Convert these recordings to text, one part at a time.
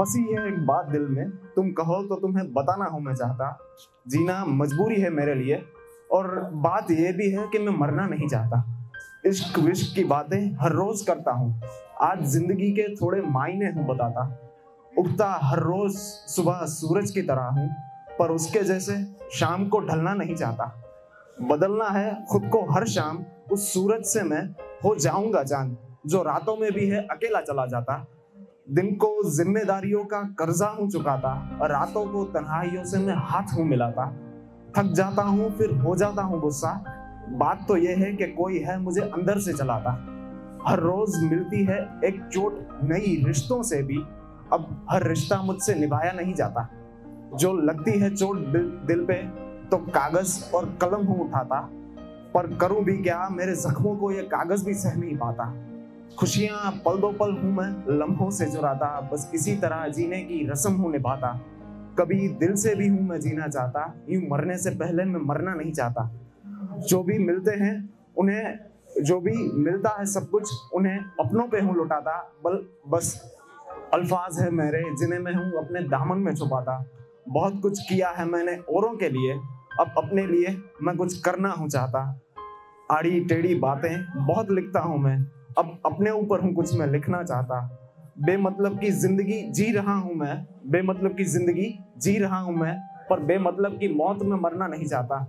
फंसी है एक बात दिल में, तुम कहो तो तुम्हें बताना हूँ मैं चाहता, जीना मजबूरी है मेरे लिए और बात यह भी है कि मैं मरना नहीं चाहता। इश्क विश्क की बातें हर रोज करता हूँ, आज जिंदगी के थोड़े मायने हूँ बताता। उगता हर रोज सुबह सूरज की तरह हूँ, पर उसके जैसे शाम को ढलना नहीं चाहता। बदलना है खुद को हर शाम, उस सूरज से मैं हो जाऊंगा चांद, जो रातों में भी है अकेला चला जाता। दिन को जिम्मेदारियों का कर्जा हूँ चुकाता, रातों को तन्हाइयों से मैं हाथ हूँ मिलाता। थक जाता हूँ फिर हो जाता हूँ गुस्सा, बात तो यह है कि कोई है मुझे अंदर से चलाता। हर रोज मिलती है एक चोट नई रिश्तों से भी, अब हर रिश्ता मुझसे निभाया नहीं जाता। जो लगती है चोट दिल पे तो कागज और कलम हूँ उठाता, पर करूँ भी क्या, मेरे जख्मों को ये कागज भी सह नहीं पाता। खुशियाँ पल दो पल हूँ मैं लम्हों से जुराता, बस इसी तरह जीने की रस्म हूँ निभाता। कभी दिल से भी हूँ मैं जीना चाहता, यूँ मरने से पहले मैं मरना नहीं चाहता। जो भी मिलता है सब कुछ उन्हें अपनों पे हूँ लुटाता। बस अल्फाज है मेरे जिन्हें मैं हूँ अपने दामन में छुपाता। बहुत कुछ किया है मैंने औरों के लिए, अब अपने लिए मैं कुछ करना हूँ चाहता। आड़ी टेढ़ी बातें बहुत लिखता हूँ मैं, अब अपने ऊपर हूँ कुछ मैं लिखना चाहता। बेमतलब की जिंदगी जी रहा हूँ मैं, पर बेमतलब की मौत में मरना नहीं चाहता।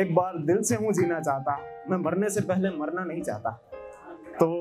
एक बार दिल से हूँ जीना चाहता, मैं मरने से पहले मरना नहीं चाहता। तो